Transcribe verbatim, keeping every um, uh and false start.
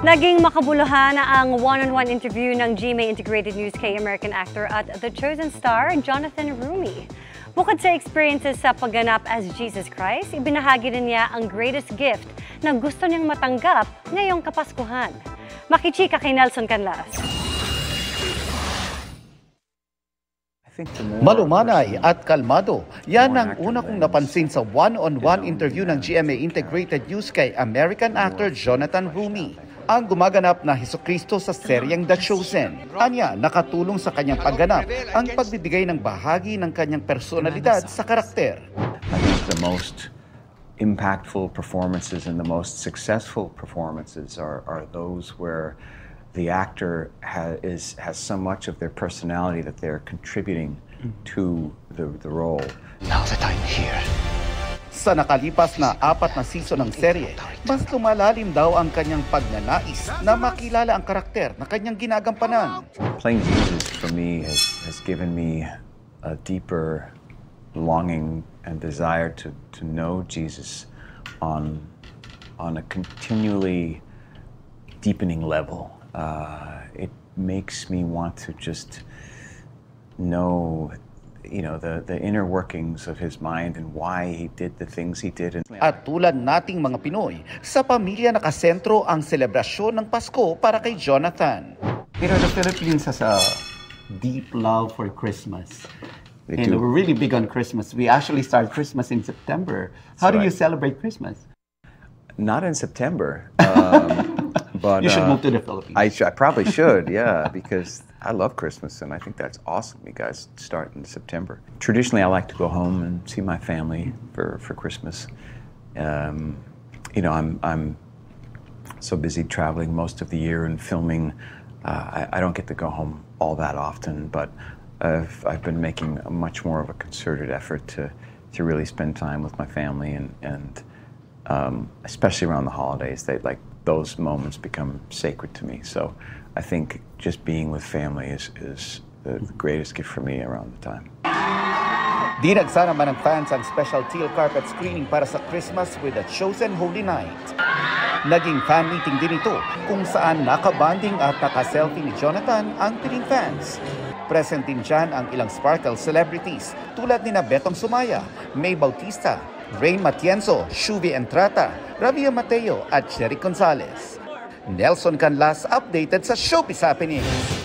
Naging makabuluhan na ang one-on-one interview ng G M A Integrated News kay American actor at The Chosen star, Jonathan Roumie. Bukod sa experiences sa pagganap as Jesus Christ, ibinahagi din niya ang greatest gift na gusto niyang matanggap ngayong Kapaskuhan. Makichika kay Nelson Canlas. Malumanay at kalmado. Yan ang una kong napansin sa one-on-one interview ng G M A Integrated News kay American actor Jonathan Roumie, ang gumaganap na Hesukristo sa seryeng The Chosen. Anya, nakatulong sa kanyang pagganap ang pagbibigay ng bahagi ng kanyang personalidad sa karakter. I think the most impactful performances and the most successful performances are, are those where the actor ha is, has so much of their personality that they're contributing to the, the role. Now that I'm here. Sa nakalipas na apat na season ng serye, mas lumalalim daw ang kanyang pagnanais na makilala ang karakter na kanyang ginagampanan. Playing Jesus for me has, has given me a deeper longing and desire to, to know Jesus on, on a continually deepening level. Uh, it makes me want to just know, you know, the, the inner workings of his mind and why he did the things he did. At tulad nating mga Pinoy, sa pamilya nakasentro ang selebrasyon ng Pasko para kay Jonathan. You know, the Philippines has a deep love for Christmas. They and do. We're really big on Christmas. We actually start Christmas in September. How That's do right. you celebrate Christmas? Not in September. Um, But, you should uh, move to the Philippines. I, sh I probably should, yeah, because I love Christmas and I think that's awesome. You guys start in September. Traditionally, I like to go home and see my family for, for Christmas. Um, you know, I'm, I'm so busy traveling most of the year and filming. Uh, I, I don't get to go home all that often, but I've, I've been making a much more of a concerted effort to, to really spend time with my family and, and um, especially around the holidays. They like. Those moments become sacred to me. So I think just being with family is, is the greatest gift for me around the time. Dinagsa naman ng fans ang special teal carpet screening para sa Christmas with a Chosen Holy Night. Naging fan meeting din ito kung saan nakabanding at nakaselfie ni Jonathan ang piling fans. Present din dyan ang ilang Sparkle celebrities tulad ni na Beckham Sumaya, May Bautista, Ray Matienzo, Shubi Entrata, Ravia Mateo at Jerry Gonzalez. Nelson Canlas updated sa Showbiz Happenings.